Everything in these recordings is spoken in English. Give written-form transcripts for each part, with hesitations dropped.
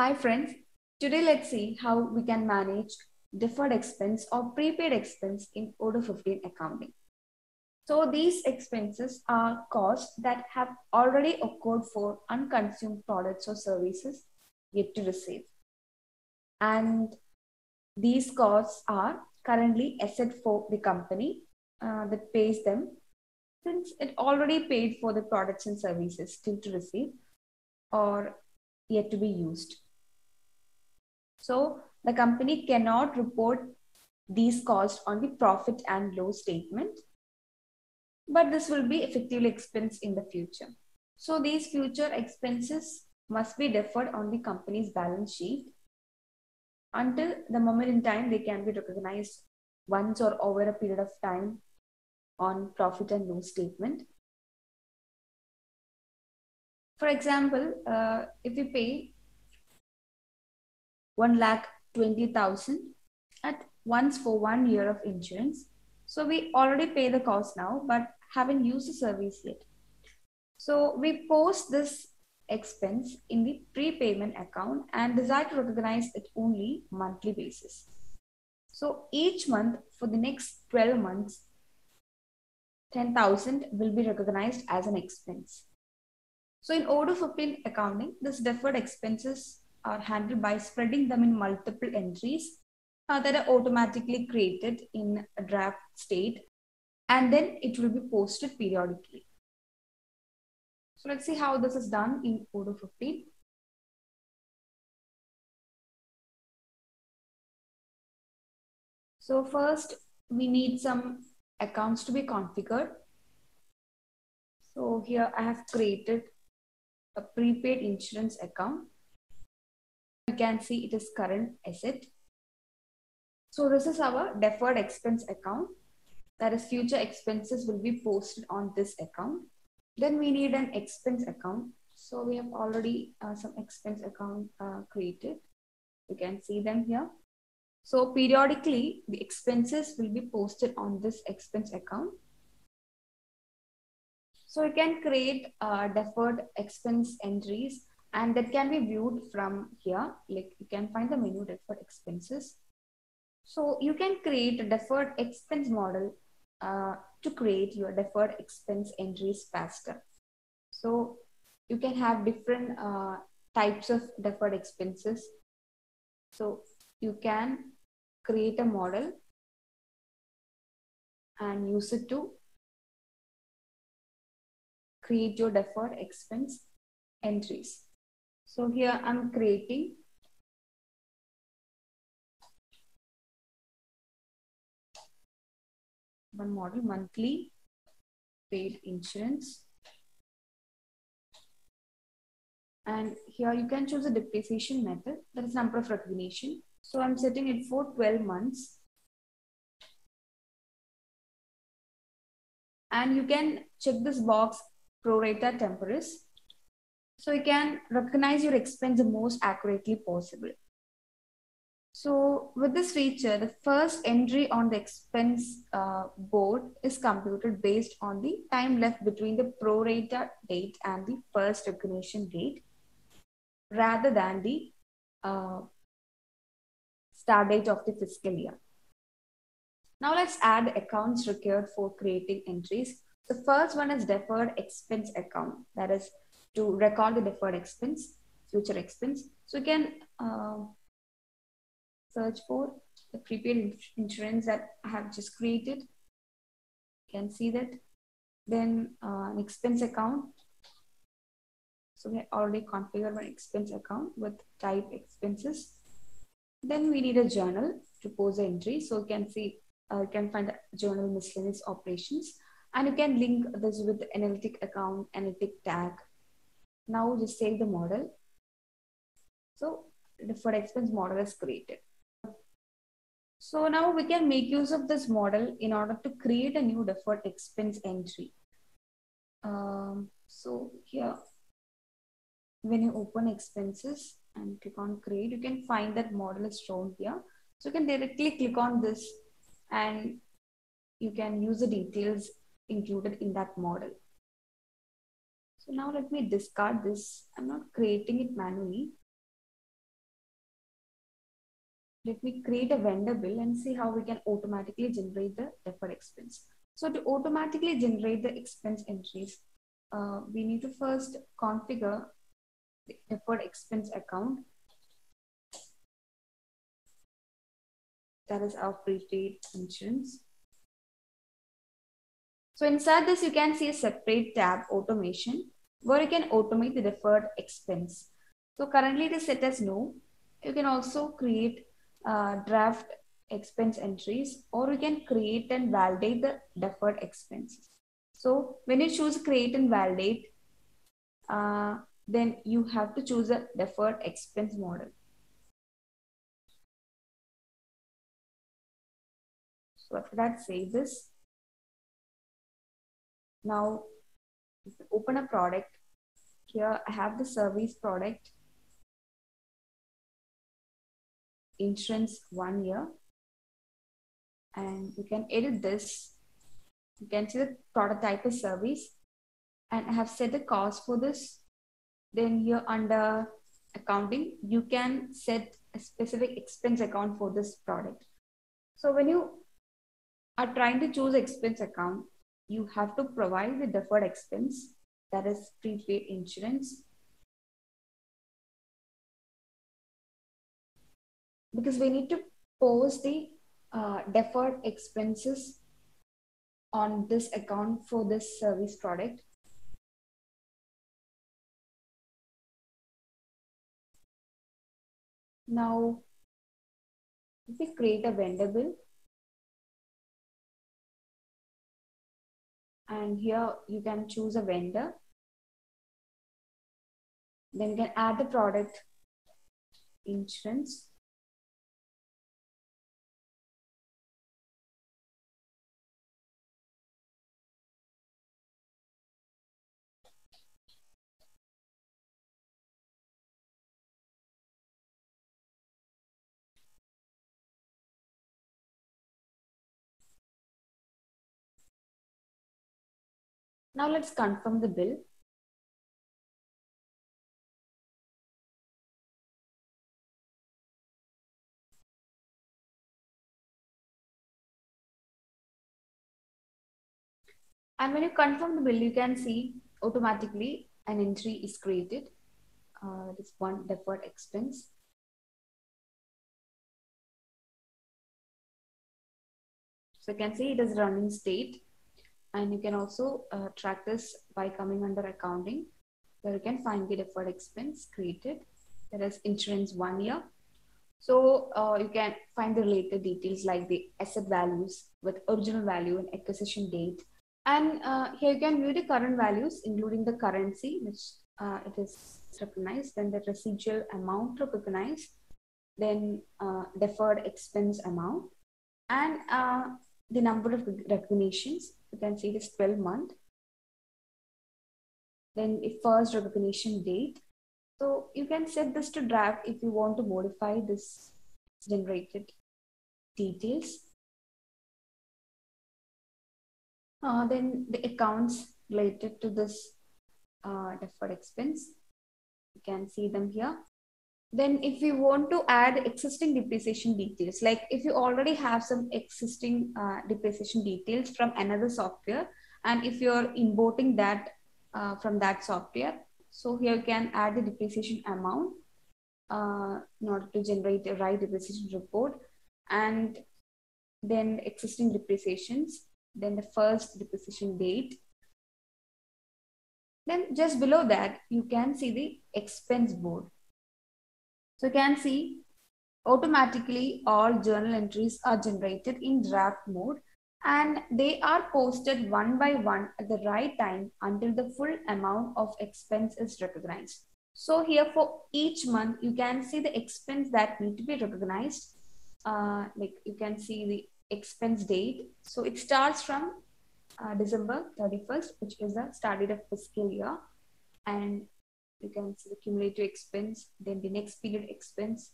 Hi friends, today let's see how we can manage deferred expense or prepaid expense in Odoo 15 accounting. So these expenses are costs that have already occurred for unconsumed products or services yet to receive. And these costs are currently asset for the company that pays them since it already paid for the products and services still to receive or yet to be used. So the company cannot report these costs on the profit and loss statement, but this will be effectively expensed in the future. So these future expenses must be deferred on the company's balance sheet until the moment in time they can be recognized once or over a period of time on profit and loss statement. For example, if we pay 1,20,000 at once for 1 year of insurance. So we already pay the cost now, but haven't used the service yet. So we post this expense in the prepayment account and decide to recognize it only monthly basis. So each month for the next 12 months, 10,000 will be recognized as an expense. So in Odoo 15 accounting, this deferred expenses are handled by spreading them in multiple entries that are automatically created in a draft state, and then it will be posted periodically. So let's see how this is done in Odoo 15. So first, we need some accounts to be configured. So here I have created a prepaid insurance account. You can see it is current asset. So this is our deferred expense account. That is, future expenses will be posted on this account. Then we need an expense account. So we have already some expense account created. You can see them here. So periodically the expenses will be posted on this expense account. So we can create deferred expense entries, and that can be viewed from here. Like, you can find the menu deferred expenses. So you can create a deferred expense model to create your deferred expense entries faster. So you can have different types of deferred expenses. So you can create a model and use it to create your deferred expense entries. So here I'm creating one model, monthly paid insurance. And here you can choose a depreciation method, that is number of recognition. So I'm setting it for 12 months. And you can check this box, prorata temporis. So you can recognize your expense the most accurately possible. So with this feature, the first entry on the expense board is computed based on the time left between the prorata date and the first recognition date, rather than the start date of the fiscal year. Now let's add accounts required for creating entries. The first one is deferred expense account. That is to record the deferred expense, future expense. So you can search for the prepaid insurance that I have just created. You can see that. Then an expense account. So we already configured one expense account with type expenses. Then we need a journal to post the entry. So you can see, you can find the journal miscellaneous operations, and you can link this with the analytic account, analytic tag. Now just save the model. So deferred expense model is created. So now we can make use of this model in order to create a new deferred expense entry. So here, when you open expenses and click on create, you can find that model is shown here. So you can directly click on this and you can use the details included in that model. So now let me discard this. I'm not creating it manually. let me create a vendor bill and see how we can automatically generate the deferred expense. So to automatically generate the expense entries, we need to first configure the deferred expense account. That is our prepaid insurance. So inside this, you can see a separate tab, automation, where you can automate the deferred expense. So currently it is set as no. You can also create draft expense entries, or you can create and validate the deferred expenses. So when you choose create and validate, then you have to choose a deferred expense model. So after that, save this. Now open a product. Here I have the service product, insurance 1 year, and you can edit this. You can see the product type is service, and I have set the cost for this. Then here under accounting, you can set a specific expense account for this product. So when you are trying to choose expense account, you have to provide the deferred expense, that is prepaid insurance. Because we need to post the deferred expenses on this account for this service product. Now, if we create a vendor bill, and here you can choose a vendor. Then you can add the product insurance. Now let's confirm the bill. And when you confirm the bill, you can see automatically an entry is created. This one deferred expense. So you can see it is running state. And you can also track this by coming under accounting, where you can find the deferred expense created, that is insurance 1 year. So you can find the related details like the asset values with original value and acquisition date. And here you can view the current values, including the currency, which it is recognized, then the residual amount recognized, then deferred expense amount, and the number of recognitions. You can see this 12 month. Then the first recognition date. So you can set this to draft if you want to modify this generated details. Then the accounts related to this deferred expense. You can see them here. Then if you want to add existing depreciation details, like if you already have some existing depreciation details from another software, and if you're importing that from that software, so here you can add the depreciation amount in order to generate the right depreciation report, and then existing depreciations, then the first depreciation date. Then just below that, you can see the expense board. So you can see automatically all journal entries are generated in draft mode, and they are posted one by one at the right time until the full amount of expense is recognized. So here for each month, you can see the expense that need to be recognized. Like you can see the expense date. So it starts from December 31st, which is the start date of fiscal year. And you can see the cumulative expense, then the next period expense.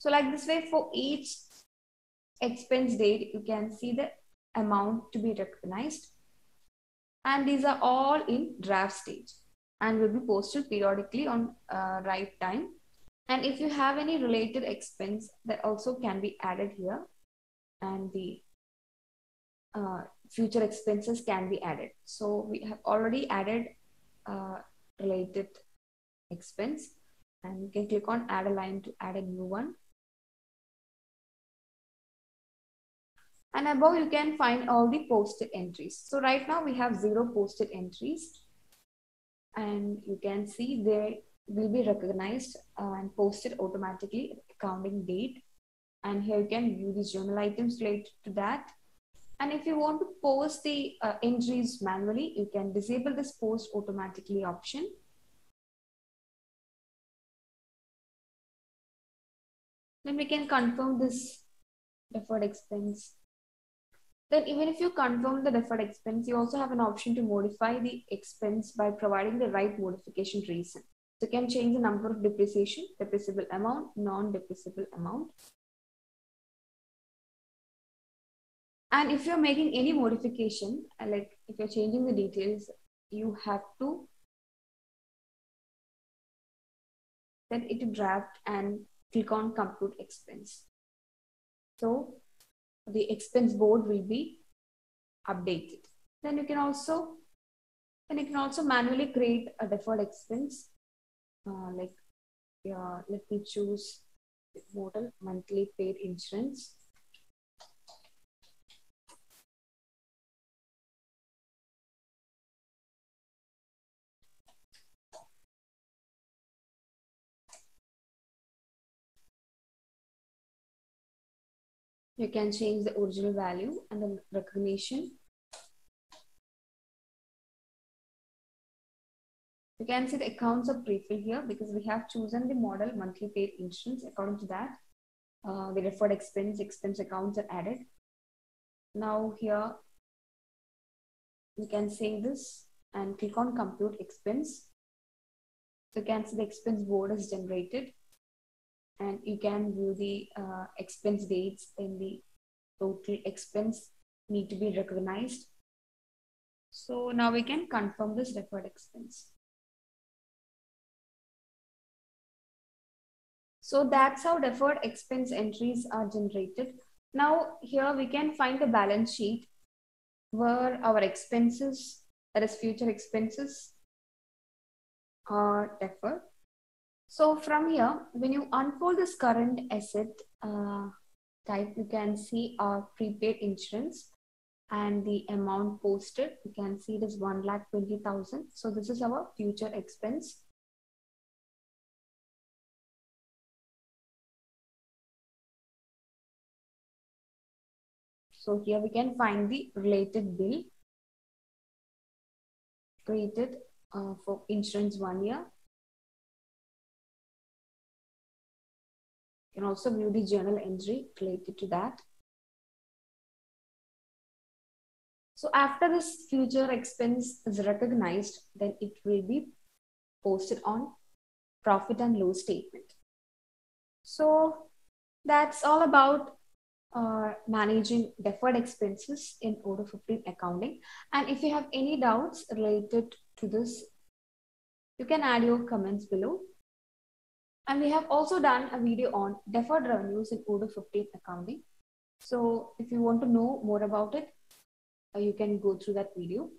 So like this way, for each expense date, you can see the amount to be recognized. And these are all in draft stage and will be posted periodically on right time And if you have any related expense, that also can be added here, and the future expenses can be added. So we have already added related expense, and you can click on add a line to add a new one. And above you can find all the posted entries. So right now we have 0 posted entries, and you can see they will be recognized and posted automatically at accounting date. And here you can view the journal items related to that. And if you want to post the entries manually, you can disable this post automatically option. Then we can confirm this deferred expense. Then even if you confirm the deferred expense, you also have an option to modify the expense by providing the right modification reason. So you can change the number of depreciation, depreciable amount, non-depreciable amount. And if you're making any modification, like if you're changing the details, you have to send it to draft and click on compute expense. So the expense board will be updated. Then you can also, manually create a deferred expense. Let me choose the model monthly paid insurance. You can change the original value and the recognition. You can see the accounts are pre-filled here because we have chosen the model monthly paid insurance. According to that, the deferred expense accounts are added. Now here, you can save this and click on compute expense. You can see the expense board is generated. And you can view the expense dates and the total expense need to be recognized. So now we can confirm this deferred expense. So that's how deferred expense entries are generated. Now here we can find the balance sheet where our expenses, that is future expenses, are deferred. So from here, when you unfold this current asset type, you can see our prepaid insurance and the amount posted. You can see it is 1,20,000. So this is our future expense. So here we can find the related bill created for insurance 1 year. You can also view the journal entry related to that. So after this future expense is recognized, then it will be posted on profit and loss statement. So that's all about managing deferred expenses in Order 15 accounting. And if you have any doubts related to this, you can add your comments below. And we have also done a video on deferred revenues in Order 15 accounting. So if you want to know more about it, you can go through that video.